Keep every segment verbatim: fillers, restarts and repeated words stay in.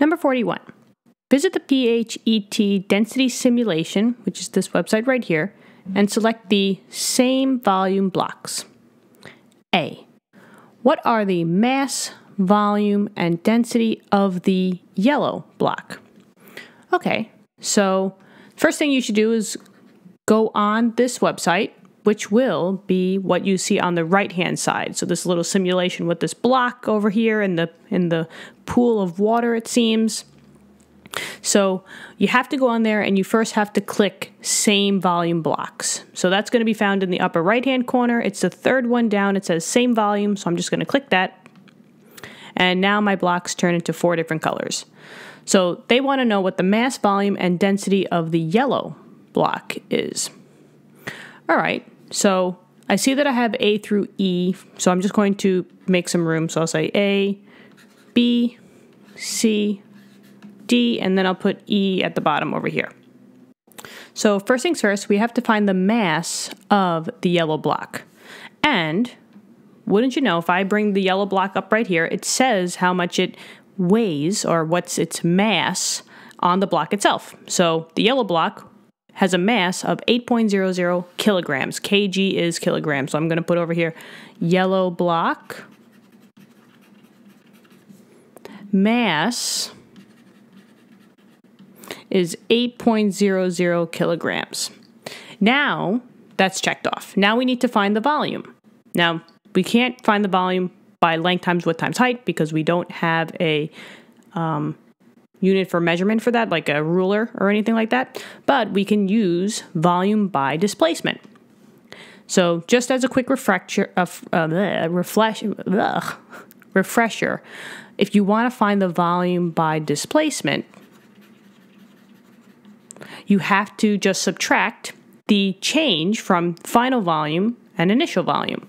Number forty-one, visit the PhET density simulation, which is this website right here, and select the same volume blocks. A. What are the mass, volume, and density of the yellow block? Okay, so first thing you should do is go on this website, which will be what you see on the right-hand side. So this little simulation with this block over here in the, in the pool of water, it seems. So you have to go on there and you first have to click same volume blocks. So that's going to be found in the upper right-hand corner. It's the third one down. It says same volume. So I'm just going to click that. And now my blocks turn into four different colors. So they want to know what the mass, volume, and density of the yellow block is. All right. So I see that I have A through E, so I'm just going to make some room. So I'll say A, B, C, D, and then I'll put E at the bottom over here. So first things first, we have to find the mass of the yellow block. And wouldn't you know, if I bring the yellow block up right here, it says how much it weighs or what's its mass on the block itself. So the yellow block has a mass of eight point zero zero kilograms. Kg is kilograms. So I'm going to put over here, yellow block, mass is eight point zero zero kilograms. Now that's checked off. Now we need to find the volume. Now we can't find the volume by length times width times height because we don't have a um, unit for measurement for that, like a ruler or anything like that, but we can use volume by displacement. So just as a quick refresher, uh, uh, bleh, refresh, bleh, refresher, if you want to find the volume by displacement, you have to just subtract the change from final volume and initial volume.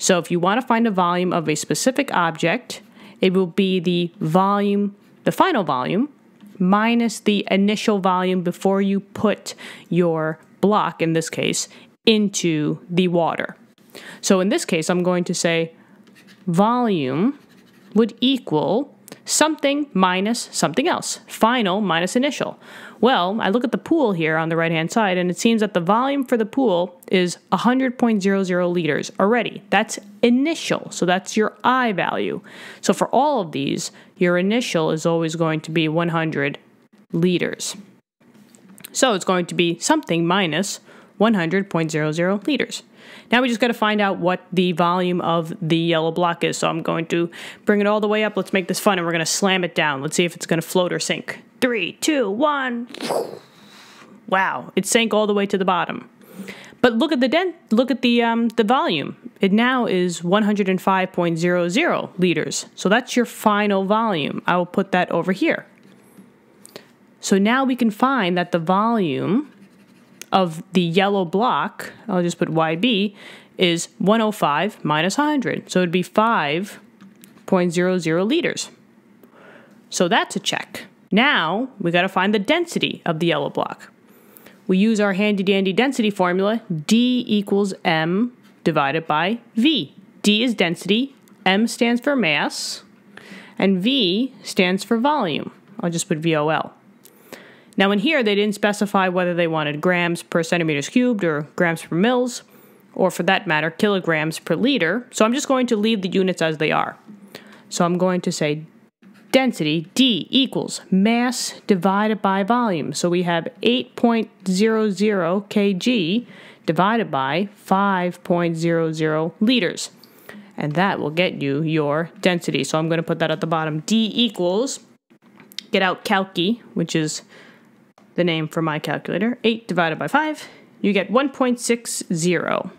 So if you want to find a volume of a specific object, it will be the volume, the final volume, minus the initial volume before you put your block, in this case, into the water. So in this case, I'm going to say volume would equal something minus something else, final minus initial. Well, I look at the pool here on the right-hand side, and it seems that the volume for the pool is one hundred point zero zero liters already. That's initial, so that's your I value. So for all of these, your initial is always going to be one hundred liters. So it's going to be something minus one hundred point zero zero liters. Now we just got to find out what the volume of the yellow block is. So I'm going to bring it all the way up. Let's make this fun, and we're going to slam it down. Let's see if it's going to float or sink. Three, two, one. Wow, it sank all the way to the bottom. But look at the den look at the um, the volume. It now is one hundred five point zero zero liters. So that's your final volume. I will put that over here. So now we can find that the volume of the yellow block, I'll just put Y B, is one hundred five minus one hundred. So it'd be five point zero zero liters. So that's a check. Now we got to find the density of the yellow block. We use our handy dandy density formula, D equals M divided by V. D is density, M stands for mass, and V stands for volume. I'll just put V O L. Now in here, they didn't specify whether they wanted grams per centimeters cubed or grams per mils, or for that matter, kilograms per liter. So I'm just going to leave the units as they are. So I'm going to say density, D, equals mass divided by volume. So we have eight point zero zero kg divided by five point zero zero liters. And that will get you your density. So I'm going to put that at the bottom. D equals, get out calci, which is the name for my calculator, eight divided by five, you get one point six zero.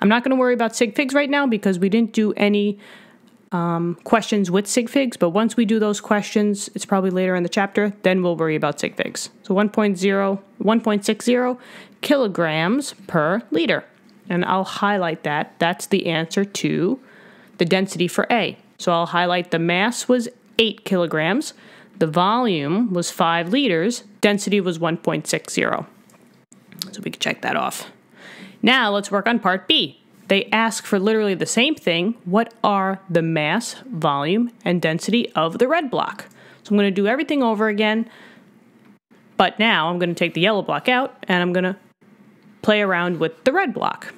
I'm not going to worry about sig figs right now because we didn't do any um, questions with sig figs, but once we do those questions, it's probably later in the chapter, then we'll worry about sig figs. So one point six zero kilograms per liter. And I'll highlight that. That's the answer to the density for A. So I'll highlight the mass was eight kilograms. The volume was five liters, density was one point six zero. So we can check that off. Now let's work on part B. They ask for literally the same thing. What are the mass, volume, and density of the red block? So I'm going to do everything over again. But now I'm going to take the yellow block out and I'm going to play around with the red block.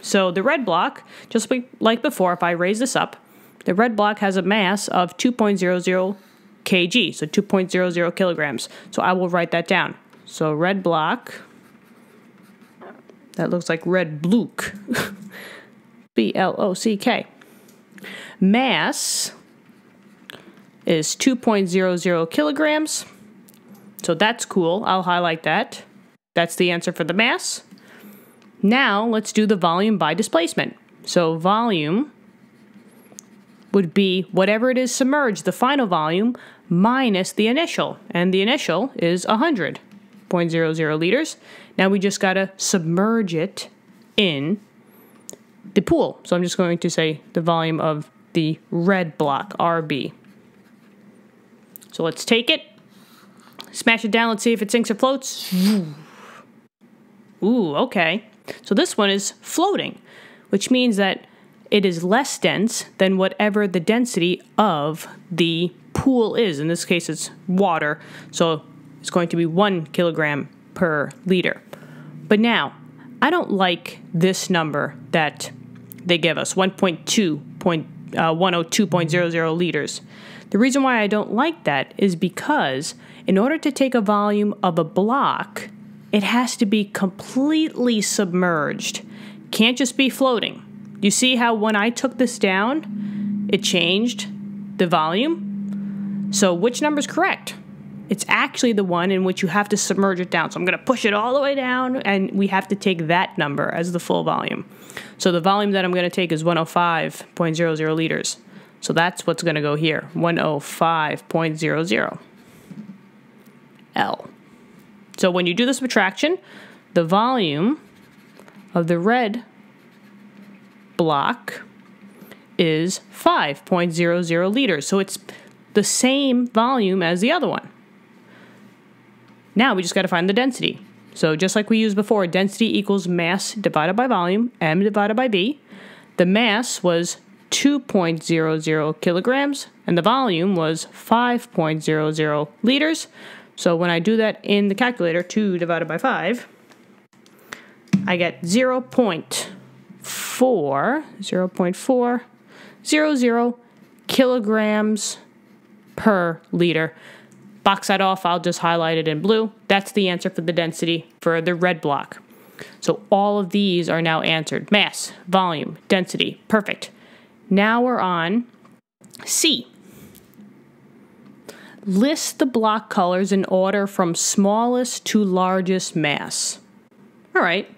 So the red block, just like before, if I raise this up, the red block has a mass of two point zero zero kilograms, so two point zero zero kilograms. So I will write that down. So red block, that looks like red block, B L O C K. Mass is two point zero zero kilograms. So that's cool. I'll highlight that. That's the answer for the mass. Now let's do the volume by displacement. So volume would be whatever it is submerged, the final volume, minus the initial. And the initial is one hundred point zero zero liters. Now we just got to submerge it in the pool. So I'm just going to say the volume of the red block, R B. So let's take it, smash it down, let's see if it sinks or floats. Ooh, okay. So this one is floating, which means that it is less dense than whatever the density of the pool is. In this case, it's water, so it's going to be one kilogram per liter. But now, I don't like this number that they give us, one hundred two point zero zero liters. The reason why I don't like that is because in order to take a volume of a block, it has to be completely submerged. Can't just be floating. You see how when I took this down, it changed the volume? So which number is correct? It's actually the one in which you have to submerge it down. So I'm going to push it all the way down, and we have to take that number as the full volume. So the volume that I'm going to take is one hundred five point zero zero liters. So that's what's going to go here, one hundred five point zero zero L. So when you do the subtraction, the volume of the red block is five point zero zero liters. So it's the same volume as the other one. Now we just got to find the density. So just like we used before, density equals mass divided by volume, M divided by B. The mass was two point zero zero kilograms, and the volume was five point zero zero liters. So when I do that in the calculator, two divided by five, I get zero point four zero kilograms per liter. Box that off, I'll just highlight it in blue. That's the answer for the density for the red block. So all of these are now answered. Mass, volume, density, perfect. Now we're on C. List the block colors in order from smallest to largest mass. All right,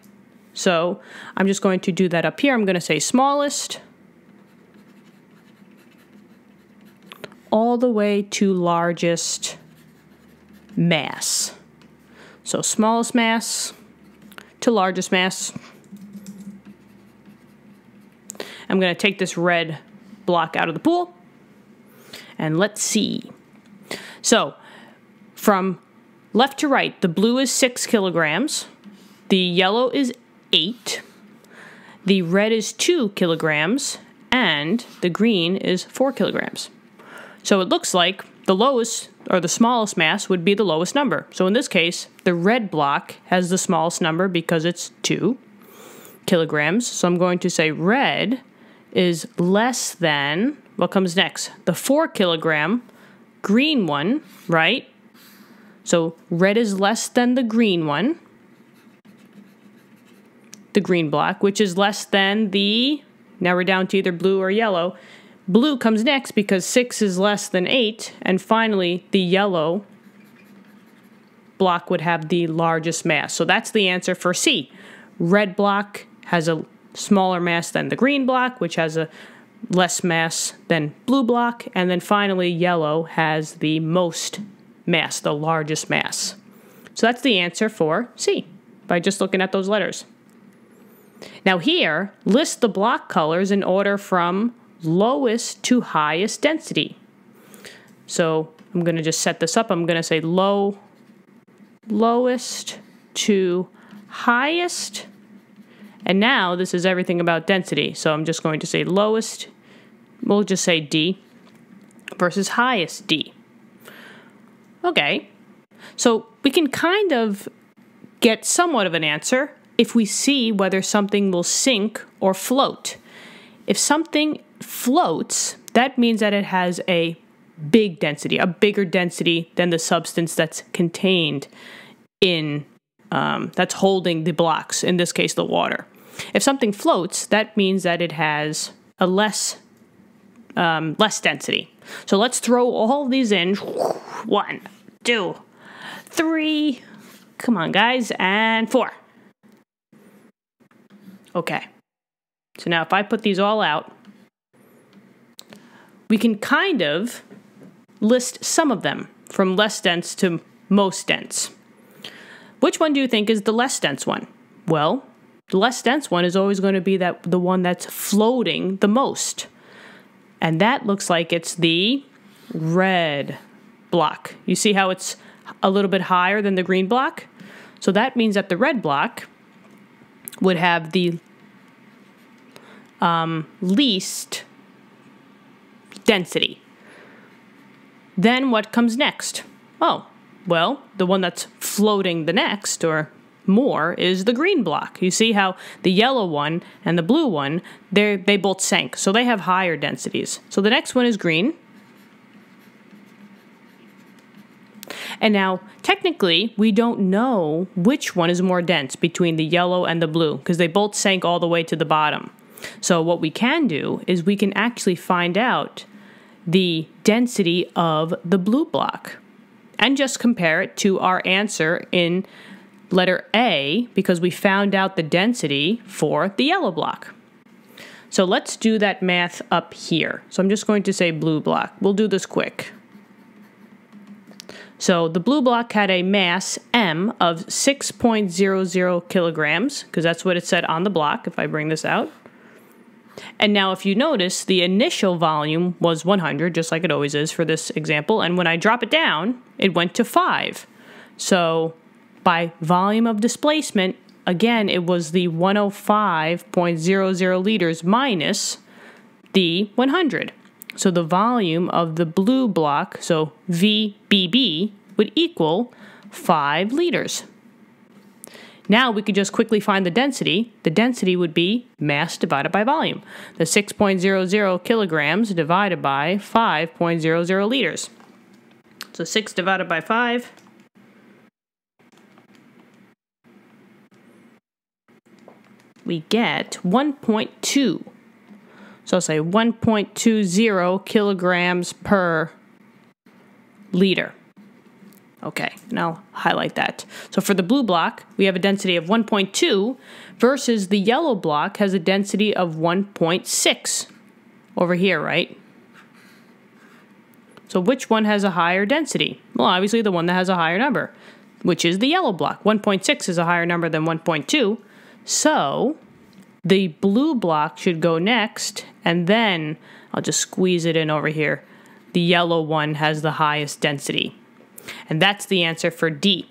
so I'm just going to do that up here. I'm going to say smallest all the way to largest mass. So smallest mass to largest mass. I'm going to take this red block out of the pool, and let's see. So from left to right, the blue is six kilograms, the yellow is eight, the red is two kilograms, and the green is four kilograms. So it looks like the lowest or the smallest mass would be the lowest number. So in this case, the red block has the smallest number because it's two kilograms. So I'm going to say red is less than, what comes next? The four kilogram green one, right? So red is less than the green one, the green block, which is less than the, now we're down to either blue or yellow. Blue comes next because six is less than eight, and finally the yellow block would have the largest mass. So that's the answer for C. Red block has a smaller mass than the green block, which has a less mass than blue block, and then finally yellow has the most mass, the largest mass. So that's the answer for C by just looking at those letters. Now here, list the block colors in order from lowest to highest density. So I'm going to just set this up. I'm going to say low, lowest to highest. And now this is everything about density. So I'm just going to say lowest, we'll just say D, versus highest D. Okay, so we can kind of get somewhat of an answer if we see whether something will sink or float. If something floats, that means that it has a big density, a bigger density than the substance that's contained in, um, that's holding the blocks, in this case, the water. If something floats, that means that it has a less, um, less density. So let's throw all these in. One, two, three, come on guys, and four. Okay, so now if I put these all out, we can kind of list some of them from less dense to most dense. Which one do you think is the less dense one? Well, the less dense one is always going to be that the one that's floating the most. And that looks like it's the red block. You see how it's a little bit higher than the green block? So that means that the red block would have the um, least density. Then what comes next? Oh, well, the one that's floating the next or more is the green block. You see how the yellow one and the blue one, they they both sank, so they have higher densities. So the next one is green. And now, technically, we don't know which one is more dense between the yellow and the blue, because they both sank all the way to the bottom. So what we can do is we can actually find out the density of the blue block and just compare it to our answer in letter A, because we found out the density for the yellow block. So let's do that math up here. So I'm just going to say blue block. We'll do this quick. So the blue block had a mass M of six point zero zero kilograms, because that's what it said on the block if I bring this out. And now if you notice, the initial volume was one hundred, just like it always is for this example. And when I drop it down, it went to five. So by volume of displacement, again, it was the one hundred five point zero zero liters minus the one hundred. So the volume of the blue block, so V B B, would equal five liters. Now we could just quickly find the density. The density would be mass divided by volume. The six point zero zero kilograms divided by five point zero zero liters. So six divided by five. We get one point two. So I'll say one point two zero kilograms per liter. Okay, and I'll highlight that. So for the blue block, we have a density of one point two versus the yellow block has a density of one point six over here, right? So which one has a higher density? Well, obviously the one that has a higher number, which is the yellow block. one point six is a higher number than one point two, so the blue block should go next, and then I'll just squeeze it in over here. The yellow one has the highest density. And that's the answer for D.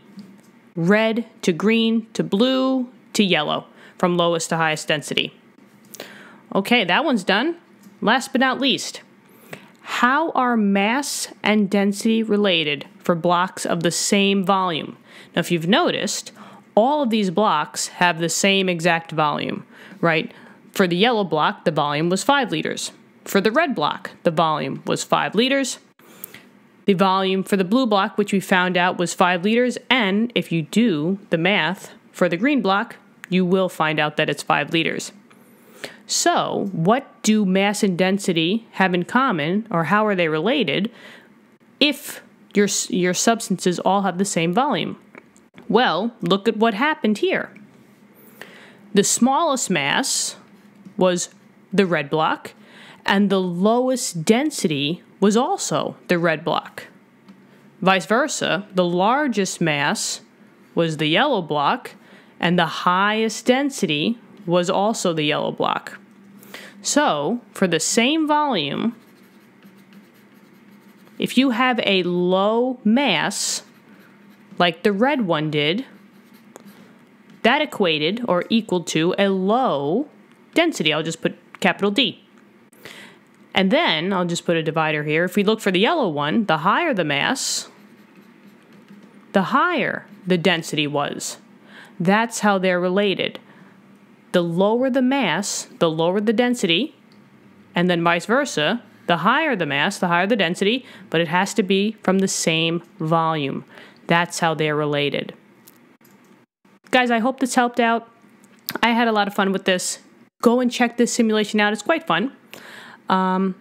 Red to green to blue to yellow, from lowest to highest density. Okay, that one's done. Last but not least, how are mass and density related for blocks of the same volume? Now, if you've noticed, all of these blocks have the same exact volume, right? For the yellow block, the volume was five liters. For the red block, the volume was five liters. The volume for the blue block, which we found out was five liters, and if you do the math for the green block, you will find out that it's five liters. So, what do mass and density have in common, or how are they related, if your, your substances all have the same volume? Well, look at what happened here. The smallest mass was the red block, and the lowest density was also the red block. Vice versa, the largest mass was the yellow block, and the highest density was also the yellow block. So, for the same volume, if you have a low mass, like the red one did, that equated or equal to a low density. I'll just put capital D. And then I'll just put a divider here. If we look for the yellow one, the higher the mass, the higher the density was. That's how they're related. The lower the mass, the lower the density, and then vice versa. The higher the mass, the higher the density, but it has to be from the same volume. That's how they're related. Guys, I hope this helped out. I had a lot of fun with this. Go and check this simulation out. It's quite fun. Um,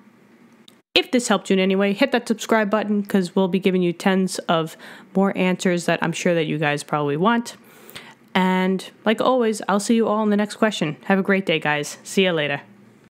if this helped you in any way, hit that subscribe button because we'll be giving you tens of more answers that I'm sure that you guys probably want. And like always, I'll see you all in the next question. Have a great day, guys. See you later.